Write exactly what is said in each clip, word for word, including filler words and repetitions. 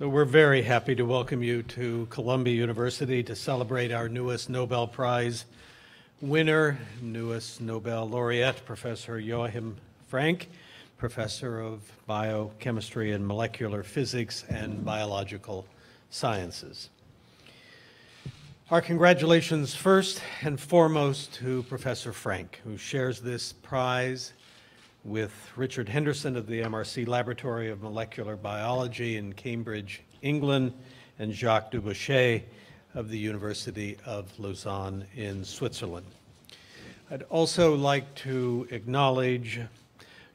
So we're very happy to welcome you to Columbia University to celebrate our newest Nobel Prize winner, newest Nobel laureate, Professor Joachim Frank, Professor of Biochemistry and Molecular Physics and Biological Sciences. Our congratulations first and foremost to Professor Frank, who shares this prize with Richard Henderson of the M R C Laboratory of Molecular Biology in Cambridge, England, and Jacques Dubochet of the University of Lausanne in Switzerland. I'd also like to acknowledge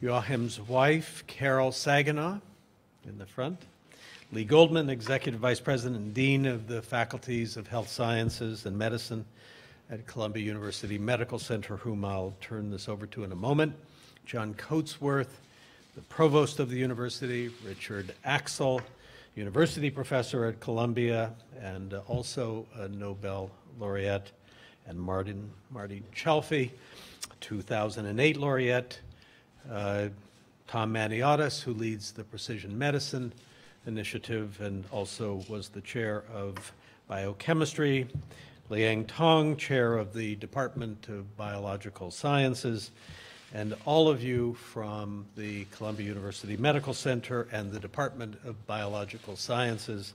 Joachim's wife, Carol Saginaw, in the front, Lee Goldman, Executive Vice President and Dean of the Faculties of Health Sciences and Medicine at Columbia University Medical Center, whom I'll turn this over to in a moment, John Coatesworth, the Provost of the University, Richard Axel, University Professor at Columbia, and also a Nobel Laureate, and Martin, Martin Chalfie, two thousand eight Laureate, uh, Tom Maniotis, who leads the Precision Medicine Initiative and also was the Chair of Biochemistry, Liang Tong, Chair of the Department of Biological Sciences, and all of you from the Columbia University Medical Center and the Department of Biological Sciences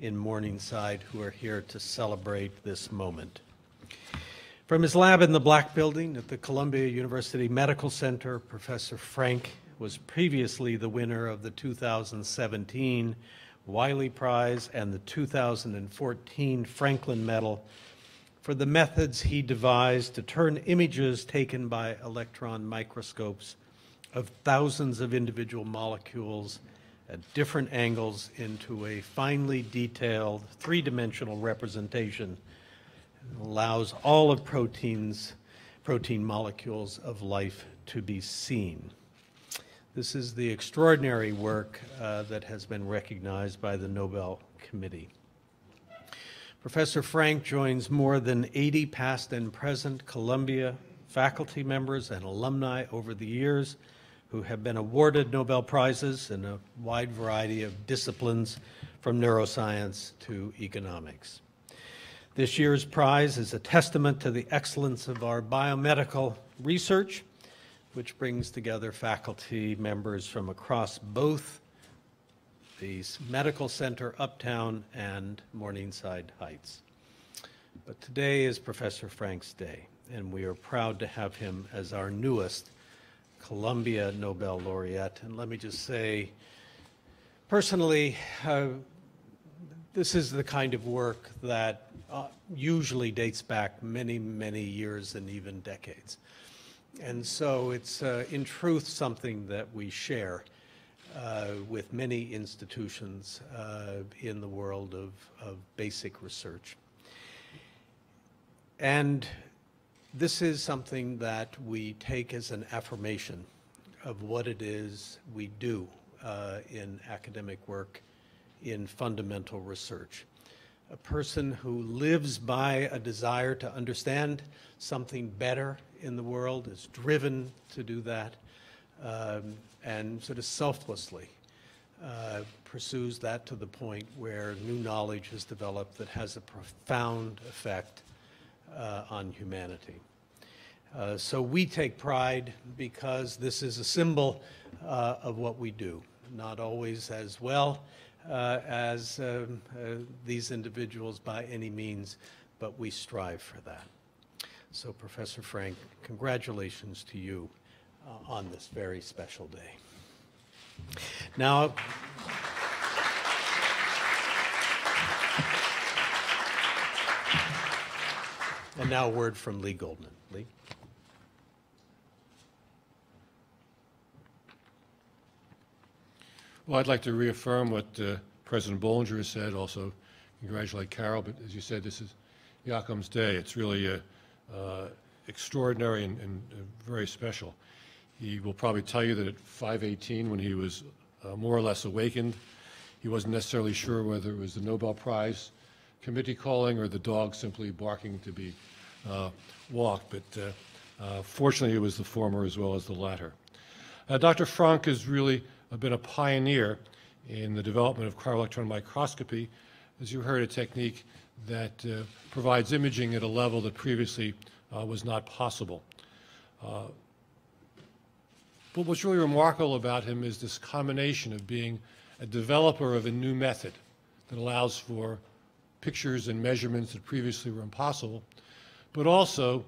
in Morningside who are here to celebrate this moment. From his lab in the Black Building at the Columbia University Medical Center, Professor Frank was previously the winner of the two thousand seventeen Wiley Prize and the two thousand fourteen Franklin Medal for the methods he devised to turn images taken by electron microscopes of thousands of individual molecules at different angles into a finely detailed three-dimensional representation that allows all of proteins, protein molecules of life to be seen. This is the extraordinary work uh, that has been recognized by the Nobel Committee. Professor Frank joins more than eighty past and present Columbia faculty members and alumni over the years who have been awarded Nobel Prizes in a wide variety of disciplines from neuroscience to economics. This year's prize is a testament to the excellence of our biomedical research, which brings together faculty members from across both the Medical Center, Uptown, and Morningside Heights. But today is Professor Frank's day, and we are proud to have him as our newest Columbia Nobel Laureate. And let me just say, personally, uh, this is the kind of work that uh, usually dates back many, many years and even decades. And so it's, uh, in truth, something that we share Uh, with many institutions uh, in the world of, of basic research. And this is something that we take as an affirmation of what it is we do uh, in academic work in fundamental research. A person who lives by a desire to understand something better in the world is driven to do that. Um, and sort of selflessly uh, pursues that to the point where new knowledge is developed that has a profound effect uh, on humanity. Uh, so we take pride because this is a symbol uh, of what we do, not always as well uh, as um, uh, these individuals by any means, but we strive for that. So Professor Frank, congratulations to you on this very special day. Now, and now a word from Lee Goldman. Lee. Well, I'd like to reaffirm what uh, President Bollinger has said, also congratulate Carol, but as you said, this is Joachim's day. It's really uh, uh, extraordinary and, and uh, very special. He will probably tell you that at five eighteen, when he was uh, more or less awakened, he wasn't necessarily sure whether it was the Nobel Prize committee calling or the dog simply barking to be uh, walked. But uh, uh, fortunately, it was the former as well as the latter. Uh, Doctor Frank has really been a pioneer in the development of cryo-electron microscopy, as you heard, a technique that uh, provides imaging at a level that previously uh, was not possible. Uh, but what's really remarkable about him is this combination of being a developer of a new method that allows for pictures and measurements that previously were impossible, but also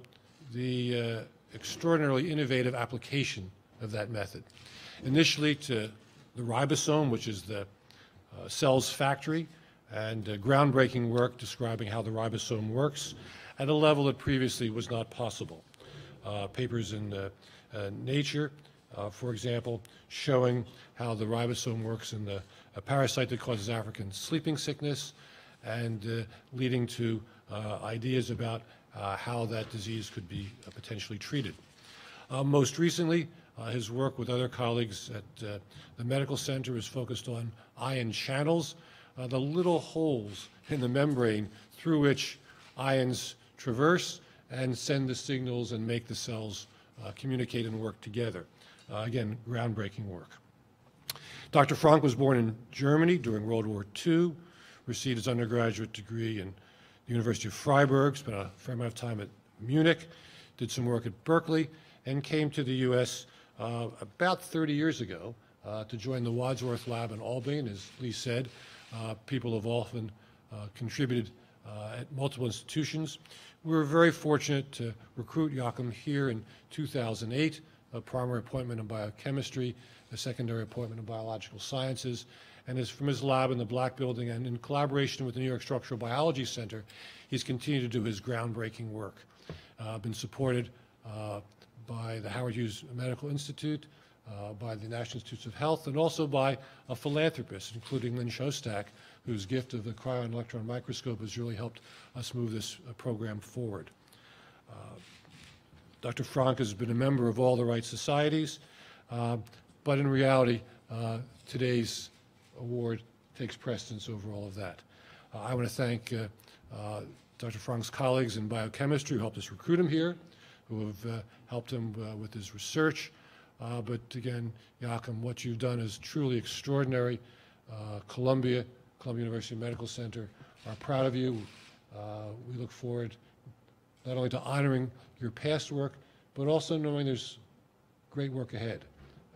the uh, extraordinarily innovative application of that method. Initially to the ribosome, which is the uh, cell's factory, and uh, groundbreaking work describing how the ribosome works at a level that previously was not possible. Uh, papers in uh, uh, Nature, uh, for example, showing how the ribosome works in the a parasite that causes African sleeping sickness, and uh, leading to uh, ideas about uh, how that disease could be uh, potentially treated. Uh, most recently, uh, his work with other colleagues at uh, the medical center is focused on ion channels, Uh, the little holes in the membrane through which ions traverse and send the signals and make the cells uh, communicate and work together. Uh, again, groundbreaking work. Doctor Frank was born in Germany during World War Two, received his undergraduate degree in the University of Freiburg, spent a fair amount of time at Munich, did some work at Berkeley, and came to the U S uh, about thirty years ago uh, to join the Wadsworth Lab in Albany, and as Lee said, Uh, people have often uh, contributed uh, at multiple institutions. We were very fortunate to recruit Joachim here in two thousand eight, a primary appointment in biochemistry, a secondary appointment in biological sciences, and is from his lab in the Black Building, and in collaboration with the New York Structural Biology Center, he's continued to do his groundbreaking work. Uh, been supported uh, by the Howard Hughes Medical Institute, Uh, by the National Institutes of Health, and also by a philanthropist, including Lynn Shostak, whose gift of the cryo-electron microscope has really helped us move this uh, program forward. Uh, Doctor Frank has been a member of all the right societies, uh, but in reality, uh, today's award takes precedence over all of that. Uh, I want to thank uh, uh, Doctor Frank's colleagues in biochemistry who helped us recruit him here, who have uh, helped him uh, with his research. Uh, but again, Joachim, what you've done is truly extraordinary. Uh, Columbia, Columbia University Medical Center are proud of you. Uh, we look forward not only to honoring your past work, but also knowing there's great work ahead,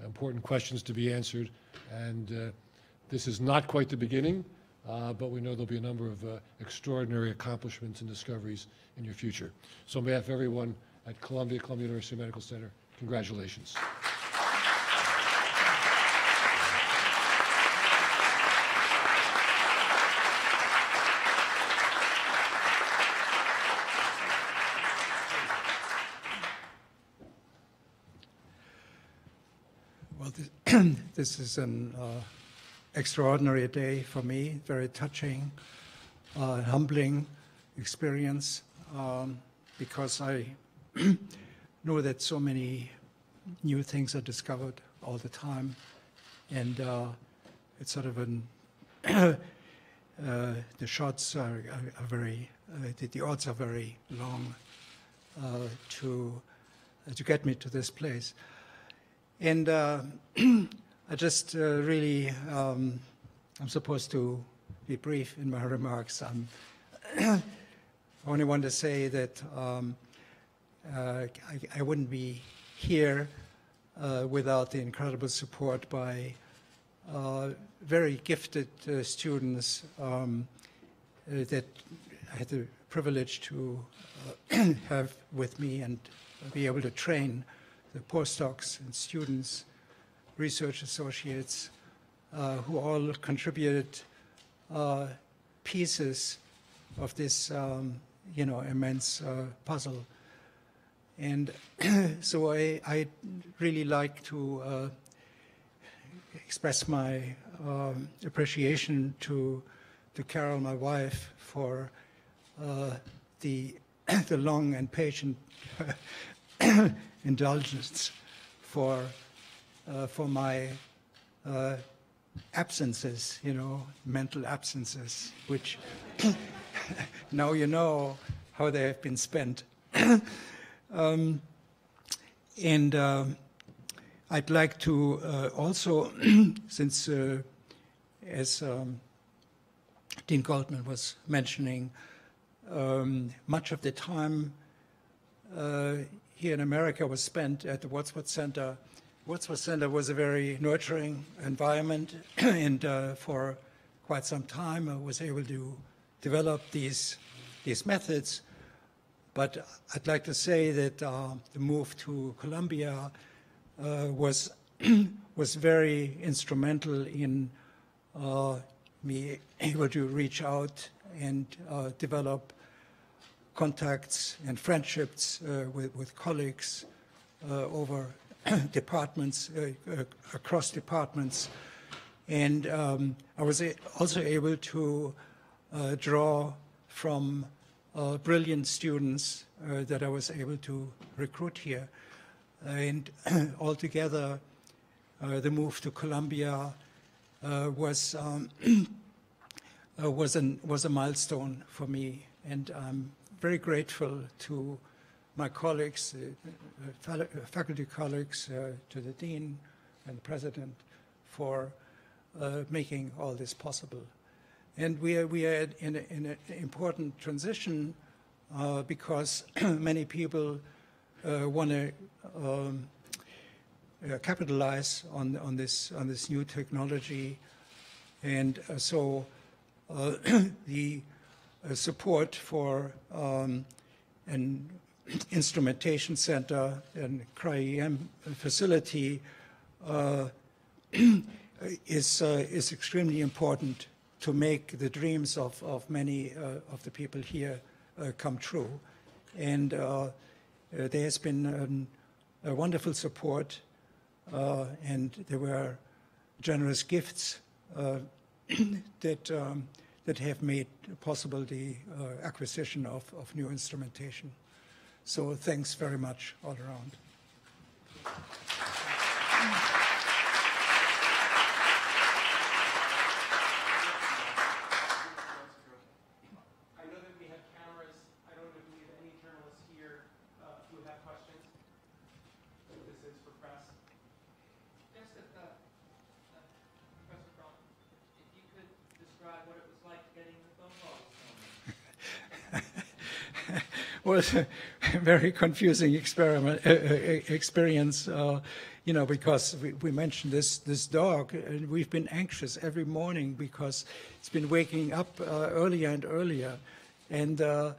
important questions to be answered. And uh, this is not quite the beginning, uh, but we know there'll be a number of uh, extraordinary accomplishments and discoveries in your future. So on behalf of everyone at Columbia, Columbia University Medical Center, congratulations. Well, this, this is an uh, extraordinary day for me, very touching, uh, humbling experience, um, because I know that so many new things are discovered all the time, and uh, it's sort of an uh, the shots are, are, are very uh, the, the odds are very long uh, to uh, to get me to this place, and uh, I just uh, really um, I'm supposed to be brief in my remarks. I'm only want to say that. Um, Uh, I, I wouldn't be here uh, without the incredible support by uh, very gifted uh, students um, uh, that I had the privilege to uh, have with me and be able to train the postdocs and students, research associates, uh, who all contributed uh, pieces of this, um, you know, immense uh, puzzle. And so I, I really like to uh, express my um, appreciation to to Carol, my wife, for uh, the the long and patient indulgence for uh, for my uh, absences, you know, mental absences, which now you know how they have been spent. Um, and uh, I'd like to uh, also, since uh, as um, Dean Goldman was mentioning, um, much of the time uh, here in America was spent at the Wadsworth Center. Wadsworth Center was a very nurturing environment, and uh, for quite some time I was able to develop these, these methods. But I'd like to say that uh, the move to Columbia uh, was, was very instrumental in uh, me able to reach out and uh, develop contacts and friendships uh, with, with colleagues uh, over departments, uh, uh, across departments. And um, I was also able to uh, draw from uh, brilliant students uh, that I was able to recruit here. And altogether, uh, the move to Columbia uh, was, um, uh, was, an, was a milestone for me. And I'm very grateful to my colleagues, uh, faculty colleagues, uh, to the dean and the president for uh, making all this possible. And we are, we are in an important transition uh, because many people uh, want to um, uh, capitalize on, on, this, on this new technology. And uh, so uh, the uh, support for um, an instrumentation center and cryo-E M facility uh, is, uh, is extremely important to make the dreams of, of many uh, of the people here uh, come true. And uh, uh, there has been um, a wonderful support uh, and there were generous gifts uh, that, um, that have made possible the uh, acquisition of, of new instrumentation. So thanks very much all around. I know that we have cameras. I don't know if we have any journalists here uh, who have questions. This is for press. Just that the, uh, Professor Frank, if you could describe what it was like getting the phone calls. Well, very confusing experiment, uh, experience, uh, you know, because we, we mentioned this this dog, and we've been anxious every morning because it's been waking up uh, earlier and earlier, and uh,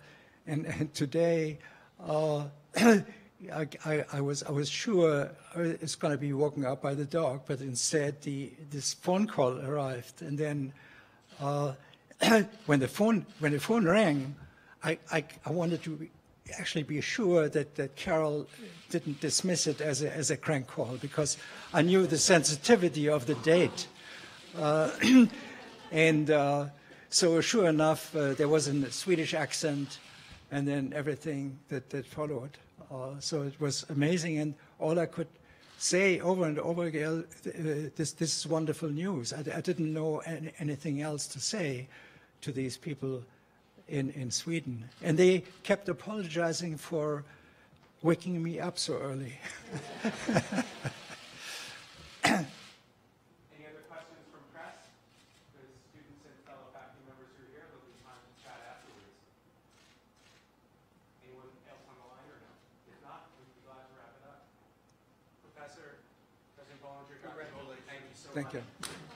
and and today, uh, I, I, I was I was sure it's going to be woken up by the dog, but instead the this phone call arrived, and then uh, when the phone when the phone rang, I I, I wanted to be, actually be sure that, that Carol didn't dismiss it as a, as a crank call, because I knew the sensitivity of the date. Uh, and uh, so sure enough, uh, there was a Swedish accent and then everything that, that followed. Uh, so it was amazing, and all I could say over and over again, uh, this, this is wonderful news. I, I didn't know any, anything else to say to these people In, in Sweden, and they kept apologizing for waking me up so early. Any other questions from press? The students and fellow faculty members who are here, there'll be time to chat afterwards. Anyone else on the line or no? If not, we'd be glad to wrap it up. Professor, President Bollinger, thank you so much. Thank you.